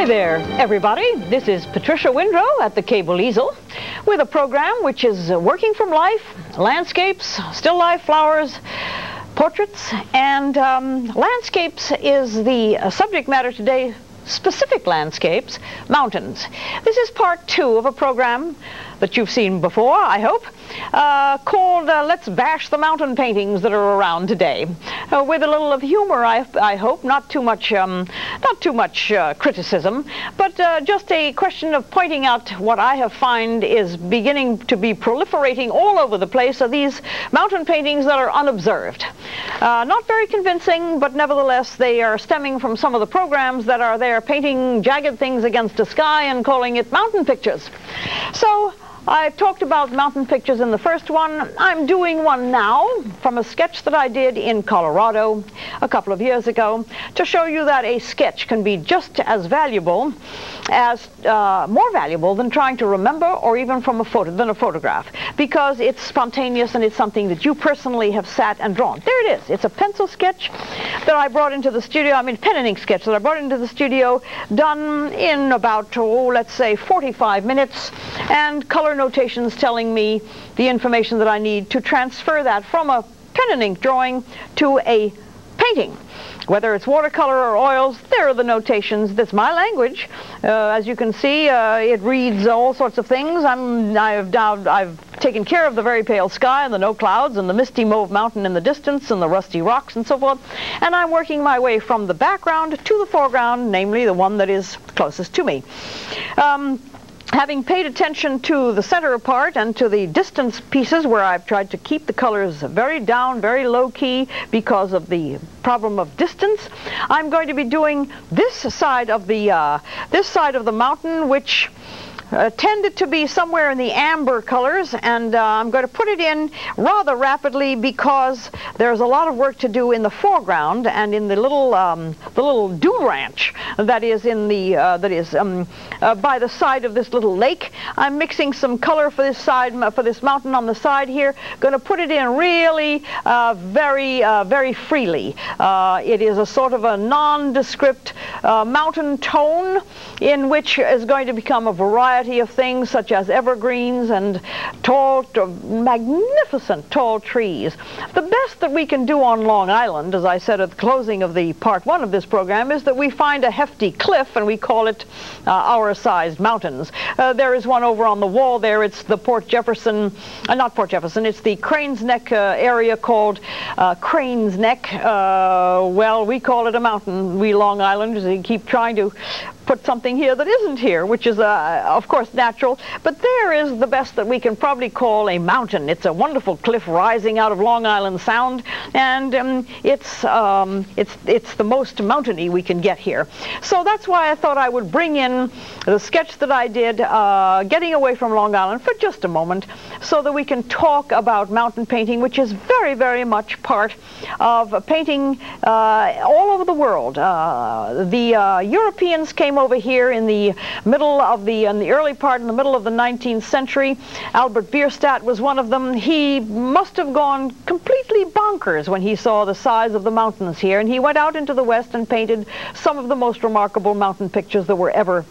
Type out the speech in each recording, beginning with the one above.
Hi there, everybody. This is Patricia Windrow at the Cable Easel with a program which is working from life, landscapes, still life, flowers, portraits, and landscapes is the subject matter today, specific landscapes, mountains. This is part two of a program that you've seen before, I hope, called Let's Bash the Mountain Paintings That Are Around Today, with a little of humor, I hope, not too much criticism, but just a question of pointing out what I have found is beginning to be proliferating all over the place are these mountain paintings that are unobserved. Not very convincing, but nevertheless, they are stemming from some of the programs that are there painting jagged things against the sky and calling it mountain pictures. So, I've talked about mountain pictures in the first one. I'm doing one now from a sketch that I did in Colorado a couple of years ago to show you that a sketch can be just as valuable as, more valuable than trying to remember or even from than a photograph, because it's spontaneous and it's something that you personally have sat and drawn. There it is. It's a pencil sketch that I brought into the studio, I mean pen and ink sketch that I brought into the studio, done in about, let's say 45 minutes, and color notations telling me the information that I need to transfer that from a pen and ink drawing to a painting. Whether it's watercolor or oils, there are the notations. That's my language. As you can see, it reads all sorts of things. I've taken care of the very pale sky and the no clouds and the misty mauve mountain in the distance and the rusty rocks and so forth. And I'm working my way from the background to the foreground, namely the one that is closest to me. Having paid attention to the center part and to the distance pieces where I've tried to keep the colors very down, very low key because of the problem of distance, I'm going to be doing this side of the mountain, which tended to be somewhere in the amber colors, and I'm going to put it in rather rapidly because there's a lot of work to do in the foreground and in the little dew ranch that is in the by the side of this little lake. I'm mixing some color for this side, for this mountain on the side here. Going to put it in really very freely. It is a sort of a nondescript mountain tone in which is going to become a variety of things such as evergreens and tall, magnificent tall trees. The best that we can do on Long Island, as I said at the closing of the part one of this program, is that we find a hefty cliff and we call it our sized mountains. There is one over on the wall there. It's the Port Jefferson, not Port Jefferson, it's the Cranes Neck area called Cranes Neck. Well, we call it a mountain. We Long Islanders keep trying to put something here that isn't here, which is of course natural, but there is the best that we can probably call a mountain. It's a wonderful cliff rising out of Long Island Sound, and it's the most mountainy we can get here. So that's why I thought I would bring in the sketch that I did, getting away from Long Island for just a moment, so that we can talk about mountain painting, which is very much part of painting all over the world. The Europeans came over here in the middle of the in the early part of the 19th century. Albert Bierstadt was one of them. He must have gone completely bonkers when he saw the size of the mountains here, and he went out into the West and painted some of the most remarkable mountain pictures that were ever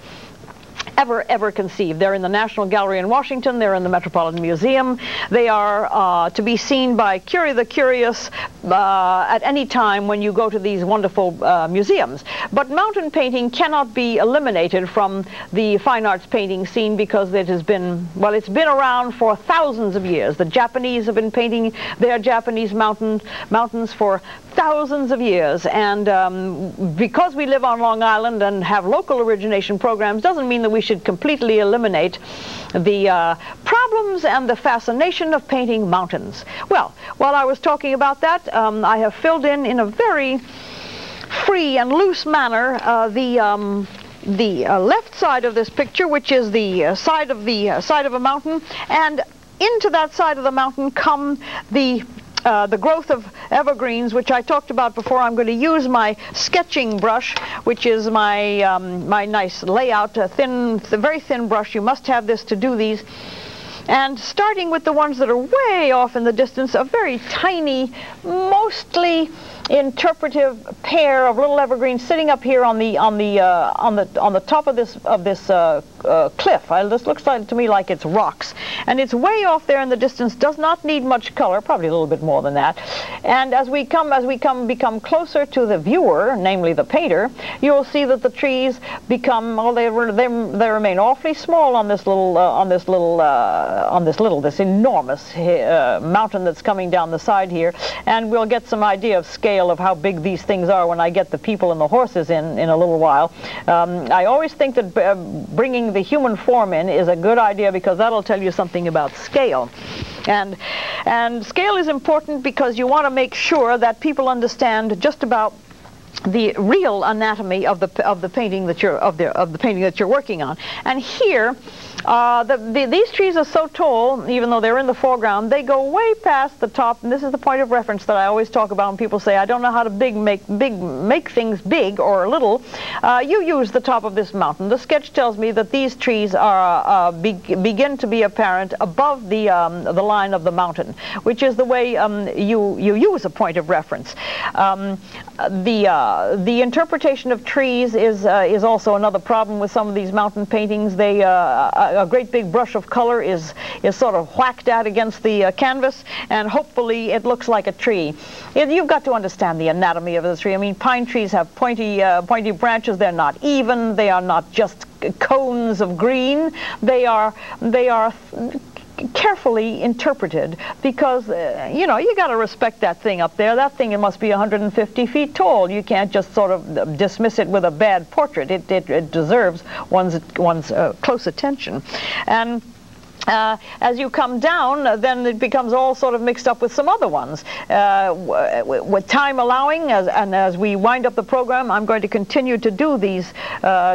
conceived. They're in the National Gallery in Washington. They're in the Metropolitan Museum. They are to be seen by the curious at any time when you go to these wonderful museums. But mountain painting cannot be eliminated from the fine arts painting scene because it has been, well, it's been around for thousands of years. The Japanese have been painting their Japanese mountains for thousands of years, and because we live on Long Island and have local origination programs doesn't mean that we should completely eliminate the problems and the fascination of painting mountains. Well, while I was talking about that, I have filled in a very free and loose manner the left side of this picture, which is the side of a mountain, and into that side of the mountain come the growth of evergreens, which I talked about before. I'm going to use my sketching brush, which is my nice layout, very thin brush. You must have this to do these. And starting with the ones that are way off in the distance, a very tiny, mostly interpretive pair of little evergreens sitting up here on the top of this cliff. This looks like to me like it's rocks, and it's way off there in the distance. Does not need much color, probably a little bit more than that. And as we become closer to the viewer, namely the painter, you will see that the trees become, well, they remain awfully small on this little this enormous mountain that's coming down the side here. And we'll get some idea of scale of how big these things are when I get the people and the horses in a little while. I always think that bringing the human form in is a good idea, because that'll tell you something about scale. And scale is important because you want to make sure that people understand just about the real anatomy of the painting that you're of the painting that you're working on. And here, these trees are so tall, even though they're in the foreground, they go way past the top. And this is the point of reference that I always talk about when people say, I don't know how to make things big or little. You use the top of this mountain. The sketch tells me that these trees are begin to be apparent above the line of the mountain, which is the way you use a point of reference. The interpretation of trees is also another problem with some of these mountain paintings. They a great big brush of color is sort of whacked out against the canvas, and hopefully it looks like a tree. You've got to understand the anatomy of the tree. I mean, pine trees have pointy branches. They're not even. They are not just cones of green. They are carefully interpreted, because you know, you got to respect that thing up there. That thing, it must be 150 feet tall. You can't just sort of dismiss it with a bad portrait. It deserves one's close attention. And as you come down, then it becomes all sort of mixed up with some other ones. With time allowing, as we wind up the program, I'm going to continue to do these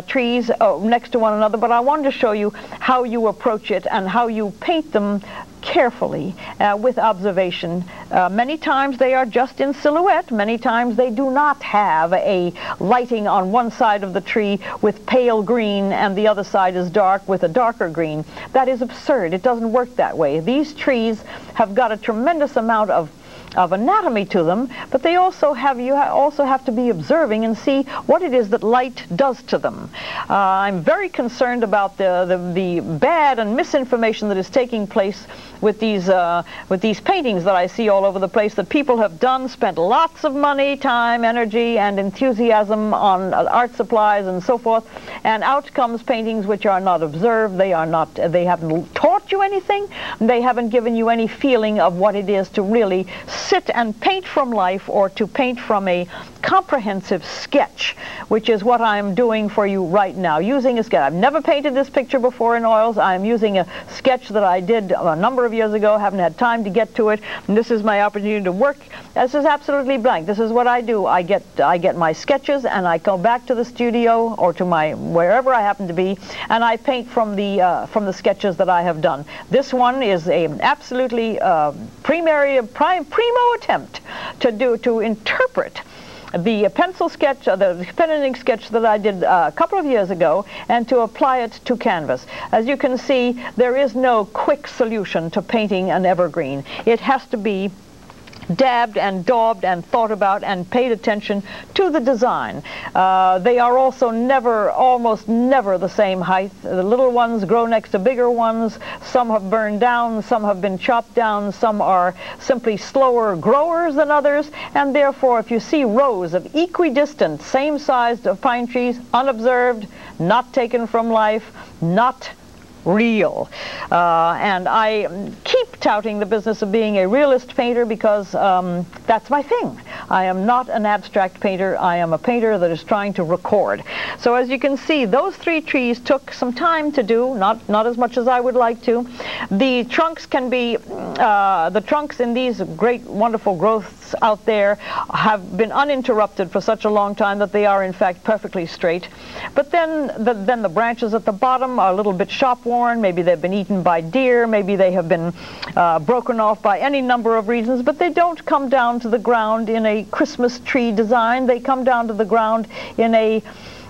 trees next to one another, but I wanted to show you how you approach it and how you paint them carefully, with observation. Many times they are just in silhouette. Many times they do not have a lighting on one side of the tree with pale green and the other side is dark with a darker green. That is absurd. It doesn't work that way. These trees have got a tremendous amount of anatomy to them, but they also have, you also have to be observing and see what it is that light does to them. I'm very concerned about the bad and misinformation that is taking place with these paintings that I see all over the place, that people have spent lots of money, time, energy, and enthusiasm on art supplies and so forth, and out comes paintings which are not observed. They haven't taught you anything. They haven't given you any feeling of what it is to really sit and paint from life, or to paint from a comprehensive sketch, which is what I'm doing for you right now, using a sketch. I've never painted this picture before in oils. I'm using a sketch that I did a number of years ago, haven't had time to get to it, and this is my opportunity to work. This is absolutely blank. This is what I do. I get my sketches and I go back to the studio or to my wherever I happen to be, and I paint from the sketches that I have done. This one is an absolutely primo attempt to interpret the pencil sketch, the pen and ink sketch that I did a couple of years ago, and to apply it to canvas. As you can see, there is no quick solution to painting an evergreen. It has to be dabbed and daubed and thought about and paid attention to the design. They are also almost never the same height. The little ones grow next to bigger ones. Some have burned down, some have been chopped down, some are simply slower growers than others, and therefore if you see rows of equidistant, same sized of pine trees, unobserved, not taken from life, not real. And I keep touting the business of being a realist painter, because that's my thing. I am not an abstract painter. I am a painter that is trying to record. So as you can see, those three trees took some time to do, not as much as I would like to. The trunks can be, the trunks in these great wonderful growths out there have been uninterrupted for such a long time that they are in fact perfectly straight. But then the branches at the bottom are a little bit shop worn. Maybe they've been eaten by deer, maybe they have been broken off by any number of reasons, but they don't come down to the ground in a Christmas tree design. They come down to the ground in a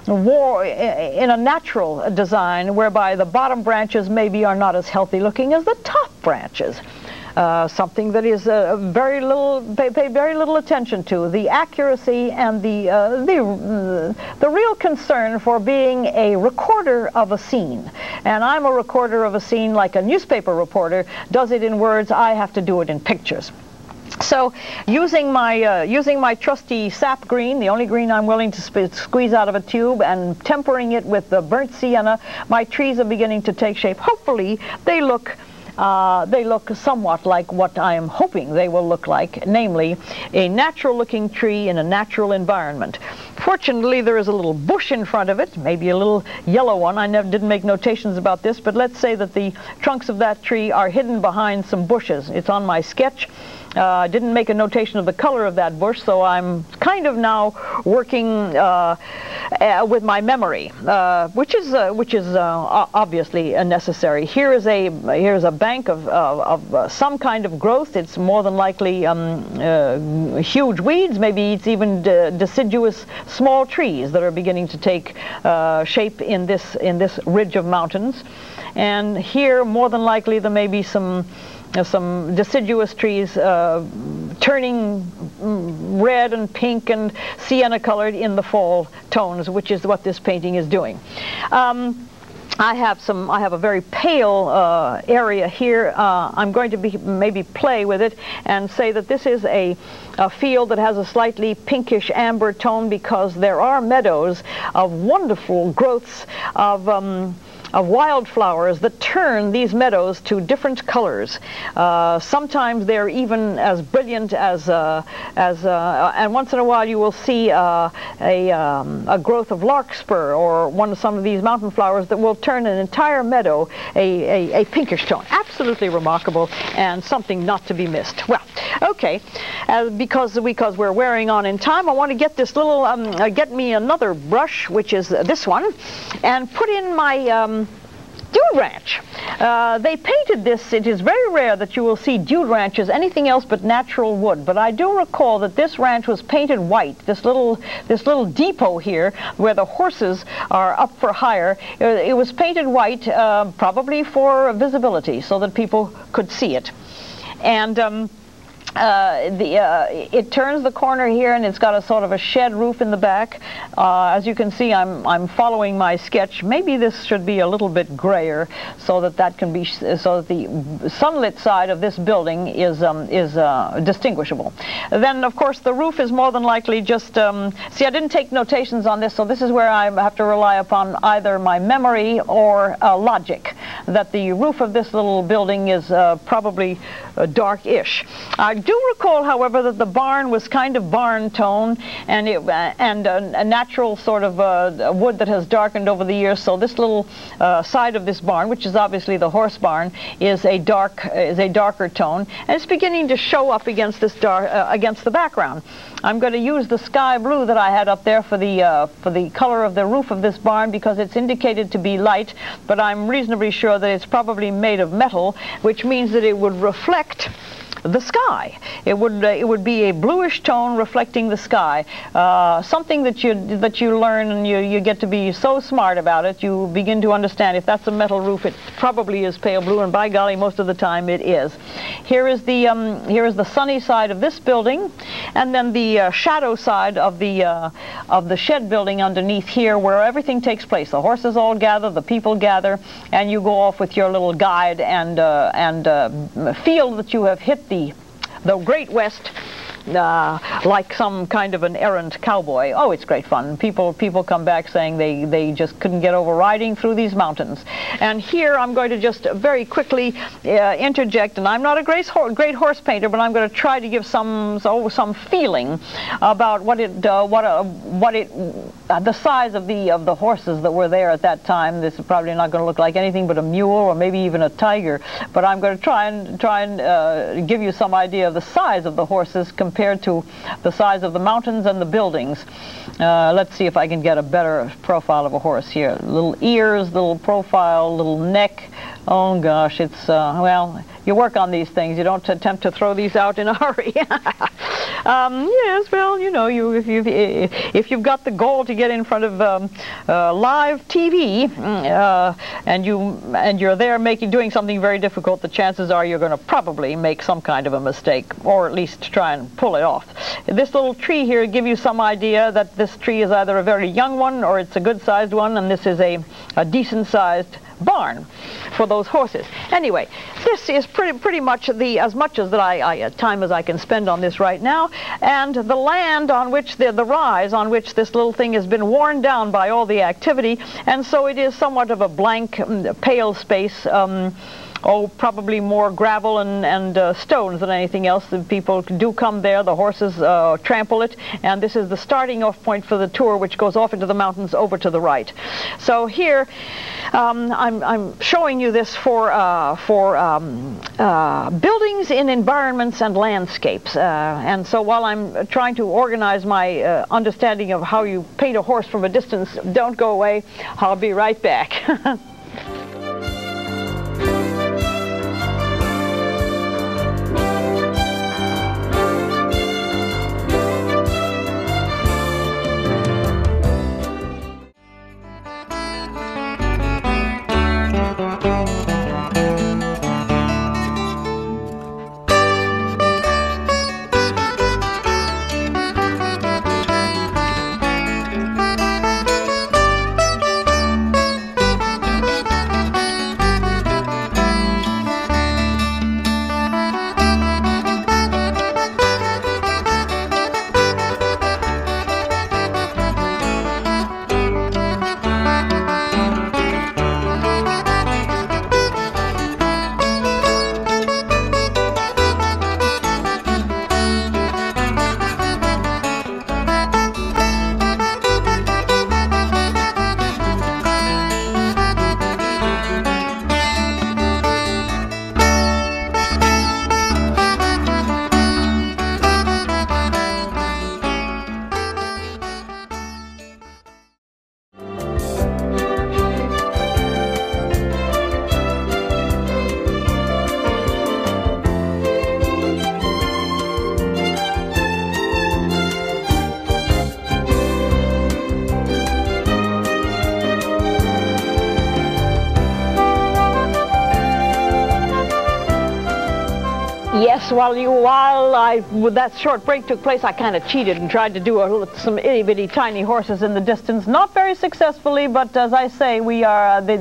natural design, whereby the bottom branches maybe are not as healthy looking as the top branches. something that is pay very little attention to. The accuracy and the real concern for being a recorder of a scene. And I'm a recorder of a scene like a newspaper reporter does it in words. I have to do it in pictures. So using my trusty sap green, the only green I'm willing to squeeze out of a tube, and tempering it with the burnt sienna, my trees are beginning to take shape. Hopefully they look somewhat like what I am hoping they will look like, namely a natural-looking tree in a natural environment. Fortunately, there is a little bush in front of it, maybe a little yellow one. I didn't make notations about this, but let's say that the trunks of that tree are hidden behind some bushes. It's on my sketch. I didn't make a notation of the color of that bush, so I'm kind of now working with my memory, which is obviously necessary. Here is a bank of some kind of growth. It's more than likely huge weeds. Maybe it's even deciduous small trees that are beginning to take shape in this ridge of mountains. And here, more than likely, there may be some deciduous trees turning red and pink and sienna colored in the fall tones, which is what this painting is doing. I have a very pale area here. I'm going to maybe play with it and say that this is a field that has a slightly pinkish amber tone, because there are meadows of wonderful growths of wildflowers that turn these meadows to different colors. Sometimes they're even as brilliant as and once in a while you will see a growth of larkspur or some of these mountain flowers that will turn an entire meadow a pinkish tone. Absolutely remarkable and something not to be missed. Well, okay, because we're wearing on in time, I want to get this little, get me another brush, which is this one, and put in my dew ranch. They painted this. It is very rare that you will see dew ranch as anything else but natural wood, but I do recall that this ranch was painted white. This little depot here where the horses are up for hire, it was painted white, probably for visibility, so that people could see it. And it turns the corner here, and it's got a sort of a shed roof in the back. As you can see, I'm following my sketch. Maybe this should be a little bit grayer, so that so that the sunlit side of this building is distinguishable. Then, of course, the roof is more than likely just. See, I didn't take notations on this, so this is where I have to rely upon either my memory or logic. That the roof of this little building is probably dark-ish. I do recall, however, that the barn was kind of barn tone, and a natural sort of wood that has darkened over the years. So this little side of this barn, which is obviously the horse barn, is a darker tone, and it's beginning to show up against this against the background. I'm going to use the sky blue that I had up there for the color of the roof of this barn, because it's indicated to be light, but I'm reasonably sure that it's probably made of metal, which means that it would reflect the sky. It would be a bluish tone reflecting the sky. Something that you learn, and you get to be so smart about it, you begin to understand if that's a metal roof, it probably is pale blue, and by golly, most of the time it is. Here is the sunny side of this building, and then the shadow side of the shed building underneath here, where everything takes place. The horses all gather, the people gather, and you go off with your little guide and feel that you have hit the Great West like some kind of an errant cowboy. Oh, it's great fun. People come back saying they just couldn't get over riding through these mountains. And here I'm going to just very quickly interject, and I'm not a great horse painter, but I'm going to try to give some feeling about the size of the horses that were there at that time. This is probably not going to look like anything but a mule, or maybe even a tiger. But I'm going to try and give you some idea of the size of the horses compared to the size of the mountains and the buildings. Let's see if I can get a better profile of a horse here. Little ears, little profile, little neck. Oh gosh, it's well, you work on these things. You don't attempt to throw these out in a hurry. Yes, well, you know, if you've got the goal to get in front of live TV and you're there doing something very difficult, the chances are you're going to probably make some kind of a mistake, or at least try and pull it off. This little tree here gives you some idea that this tree is either a very young one or it's a good-sized one, and this is a decent-sized barn for those horses. Anyway, this is pretty much as much time as I can spend on this right now, and the land on which the rise on which this little thing has been worn down by all the activity, and so it is somewhat of a blank, pale space. Oh, probably more gravel and stones than anything else. The people do come there, the horses trample it, and this is the starting off point for the tour, which goes off into the mountains over to the right. So here I'm showing you this for buildings in environments and landscapes, and so while I'm trying to organize my understanding of how you paint a horse from a distance, don't go away, I'll be right back. While that short break took place, I kind of cheated and tried to do some itty-bitty tiny horses in the distance. Not very successfully, but as I say,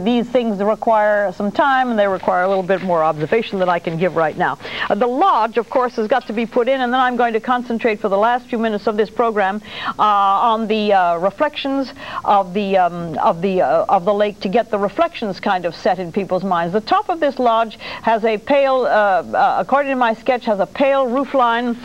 these things require some time, and they require a little bit more observation than I can give right now. The lodge, of course, has got to be put in, and then I'm going to concentrate for the last few minutes of this program on the reflections of the lake, to get the reflections kind of set in people's minds. The top of this lodge has a pale, according to my sketch, has a pale roof line,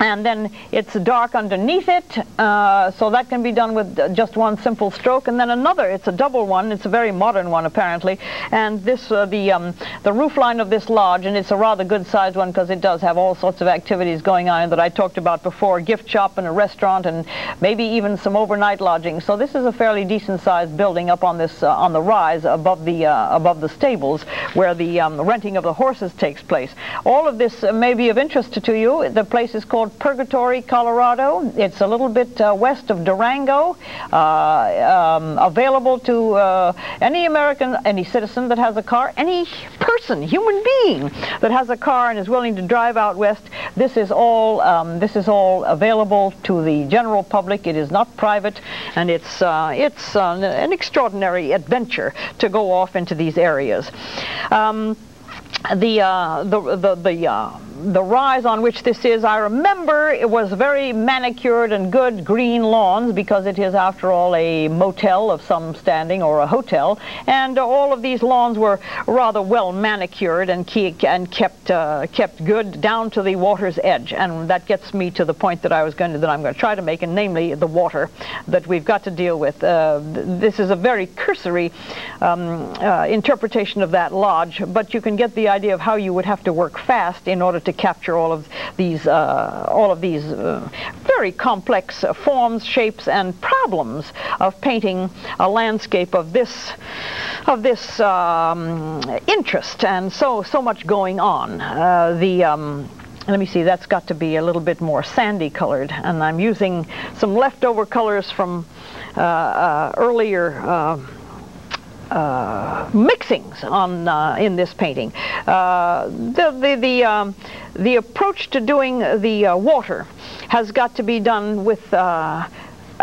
and then it's dark underneath it, so that can be done with just one simple stroke. And then another, it's a double one, it's a very modern one apparently, and this the roof line of this lodge, and it's a rather good sized one because it does have all sorts of activities going on that I talked about before, a gift shop and a restaurant and maybe even some overnight lodging. So this is a fairly decent sized building up on this on the rise above the stables where the renting of the horses takes place. All of this may be of interest to you. The place is called Purgatory, Colorado. It's a little bit west of Durango, available to any American, any citizen that has a car, any person, human being that has a car and is willing to drive out west. This is all available to the general public. It is not private, and it's an extraordinary adventure to go off into these areas. The rise on which this is, I remember it was very manicured and good green lawns, because it is after all a motel of some standing, or a hotel, and all of these lawns were rather well manicured and kept good down to the water's edge. And that gets me to the point that I'm going to try to make, and namely the water that we've got to deal with. This is a very cursory interpretation of that lodge, but you can get the idea of how you would have to work fast in order to capture all of these very complex forms, shapes, and problems of painting a landscape of this interest, and so much going on. Let me see, that's got to be a little bit more sandy colored, and I'm using some leftover colors from earlier mixings on in this painting. The approach to doing the water has got to be done with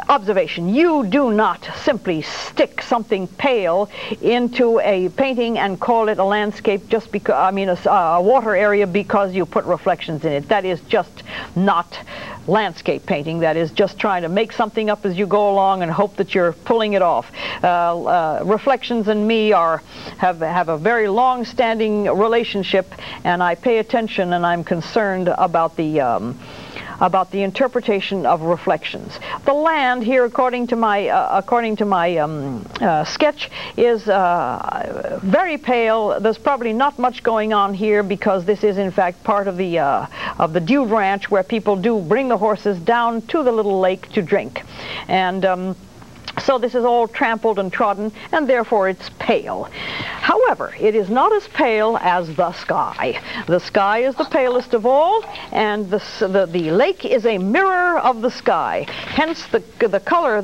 observation. You do not simply stick something pale into a painting and call it a landscape just because, I mean, a water area because you put reflections in it. That is just not landscape painting. That is just trying to make something up as you go along and hope that you're pulling it off. Reflections and me have a very long-standing relationship, and I pay attention and I'm concerned about the interpretation of reflections. The land here, according to my sketch, is very pale. There's probably not much going on here because this is in fact part of the Dude Ranch, where people do bring the horses down to the little lake to drink, and so this is all trampled and trodden, and therefore it's pale. However, it is not as pale as the sky. The sky is the palest of all, and the lake is a mirror of the sky. Hence the color,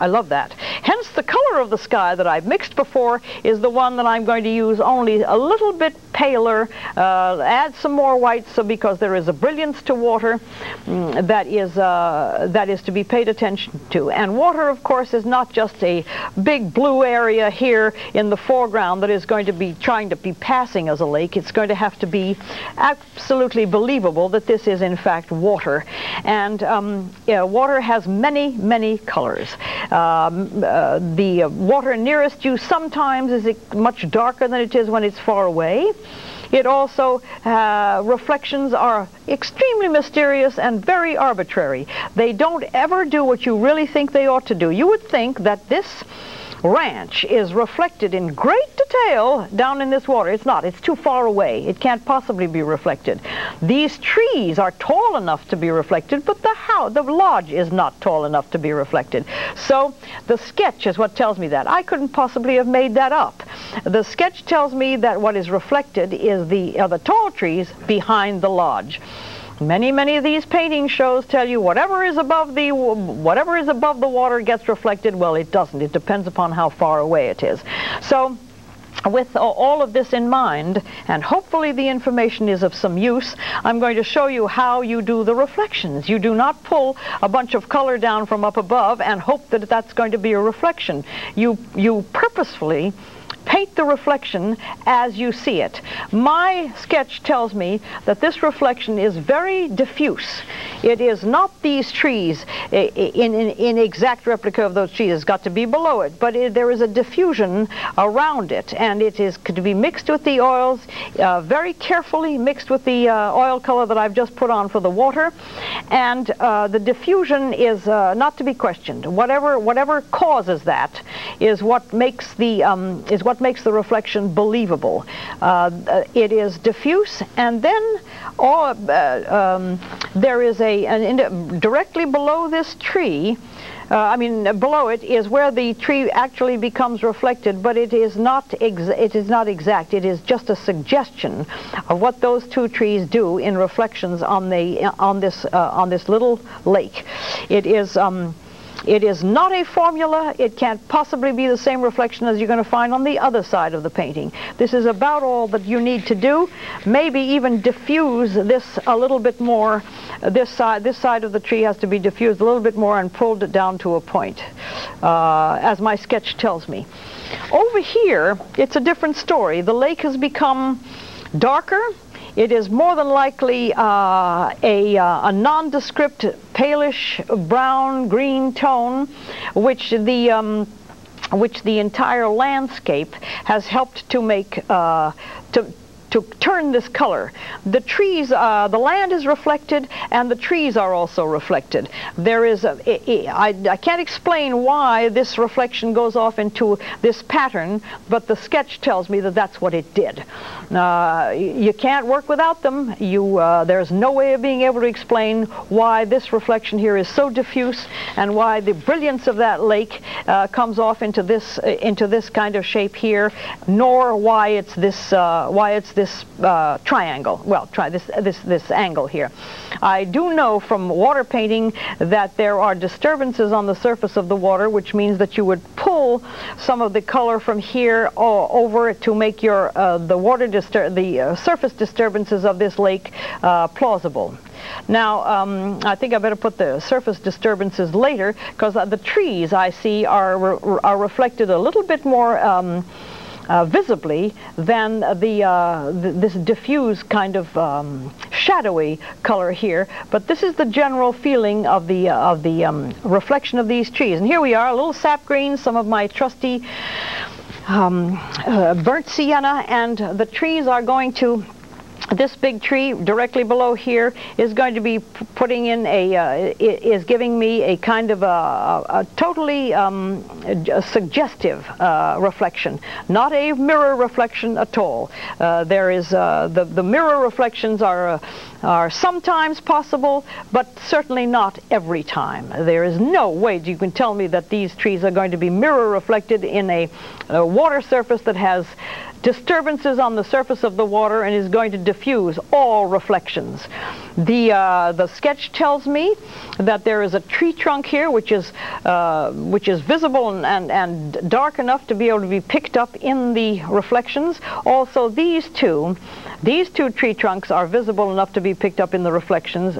I love that. Hence the color of the sky that I've mixed before is the one that I'm going to use, only a little bit paler, add some more white, so because there is a brilliance to water that is to be paid attention to. And water, of course, is not just a big blue area here in the foreground that is going to be trying to be passing as a lake. It's going to have to be absolutely believable that this is in fact water. And yeah, water has many, many colors. The water nearest you sometimes is much darker than it is when it's far away. It also, reflections are extremely mysterious and very arbitrary. They don't ever do what you really think they ought to do. You would think that this ranch is reflected in great detail down in this water. It's not. It's too far away. It can't possibly be reflected. These trees are tall enough to be reflected, but the lodge is not tall enough to be reflected. So the sketch is what tells me that. I couldn't possibly have made that up. The sketch tells me that what is reflected is the tall trees behind the lodge. Many of these painting shows tell you whatever is above the water gets reflected. Well, it doesn't. It depends upon how far away it is. So with all of this in mind, and hopefully the information is of some use, I'm going to show you how you do the reflections. You do not pull a bunch of color down from up above and hope that that's going to be a reflection. You purposefully paint the reflection as you see it. My sketch tells me that this reflection is very diffuse. It is not these trees in exact replica of those trees. It's got to be below it, but there is a diffusion around it, and it is to be mixed with the oils, very carefully mixed with the oil color that I've just put on for the water, and the diffusion is not to be questioned. Whatever causes that is what makes the reflection believable. It is diffuse, and then there is directly below this tree, below it is where the tree actually becomes reflected, but it is not exact. It is just a suggestion of what those two trees do in reflections on this little lake. It is not a formula. It can't possibly be the same reflection as you're going to find on the other side of the painting. This is about all that you need to do. Maybe even diffuse this a little bit more. This side of the tree has to be diffused a little bit more and pulled it down to a point, as my sketch tells me. Over here, it's a different story. The lake has become darker. It is more than likely a nondescript palish brown-green tone, which the entire landscape has helped to make to turn this color. The trees, the land is reflected, and the trees are also reflected. There is I can't explain why this reflection goes off into this pattern, but the sketch tells me that that's what it did. You can't work without them. There's no way of being able to explain why this reflection here is so diffuse, and why the brilliance of that lake comes off into this kind of shape here, nor why it's this this triangle, well, this angle here. I do know from water painting that there are disturbances on the surface of the water, which means that you would pull some of the color from here over to make your the surface disturbances of this lake plausible. Now, I think I better put the surface disturbances later, because the trees I see are reflected a little bit more visibly than this diffused kind of shadowy color here. But this is the general feeling of the reflection of these trees. And here we are, a little sap green, some of my trusty burnt sienna, and the trees are going to. This big tree directly below here is going to be putting in a, is giving me a kind of a totally suggestive reflection, not a mirror reflection at all. There is, the mirror reflections are sometimes possible, but certainly not every time. There is no way you can tell me that these trees are going to be mirror reflected in a water surface that has disturbances on the surface of the water and is going to diffuse all reflections. The sketch tells me that there is a tree trunk here which is visible and dark enough to be able to be picked up in the reflections. Also these two tree trunks are visible enough to be picked up in the reflections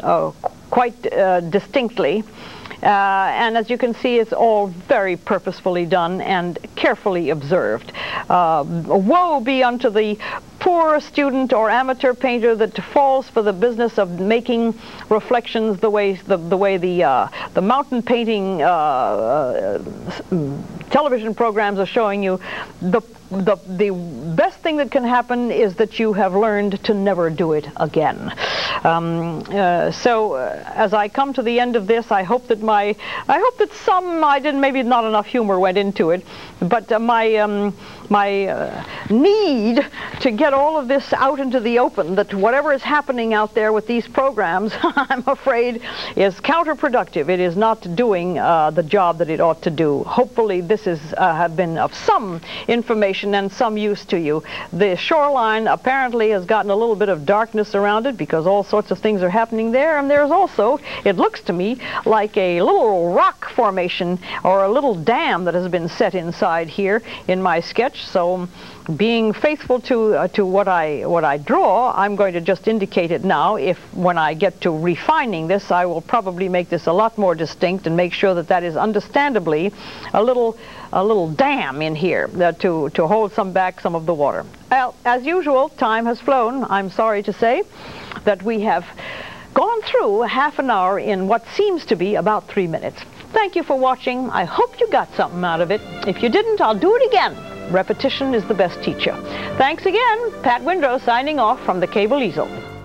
quite distinctly. And as you can see, it's all very purposefully done and carefully observed. Woe be unto the poor student or amateur painter that falls for the business of making reflections the way the mountain painting television programs are showing you. The best thing that can happen is that you have learned to never do it again. So as I come to the end of this, I hope that maybe not enough humor went into it, but my need to get all of this out into the open, that whatever is happening out there with these programs, I'm afraid is counterproductive. It is not doing the job that it ought to do. Hopefully this is have been of some information and some use to you. The shoreline apparently has gotten a little bit of darkness around it because all sorts of things are happening there, and there's also, it looks to me, like a little rock formation or a little dam that has been set inside here in my sketch. So being faithful to what I draw, I'm going to just indicate it now. When I get to refining this, I will probably make this a lot more distinct and make sure that that is understandably a little dam in here to hold back some of the water. Well, as usual, time has flown. I'm sorry to say that we have gone through half an hour in what seems to be about 3 minutes. Thank you for watching. I hope you got something out of it. If you didn't, I'll do it again. Repetition is the best teacher. Thanks again. Pat Windrow signing off from the Cable Easel.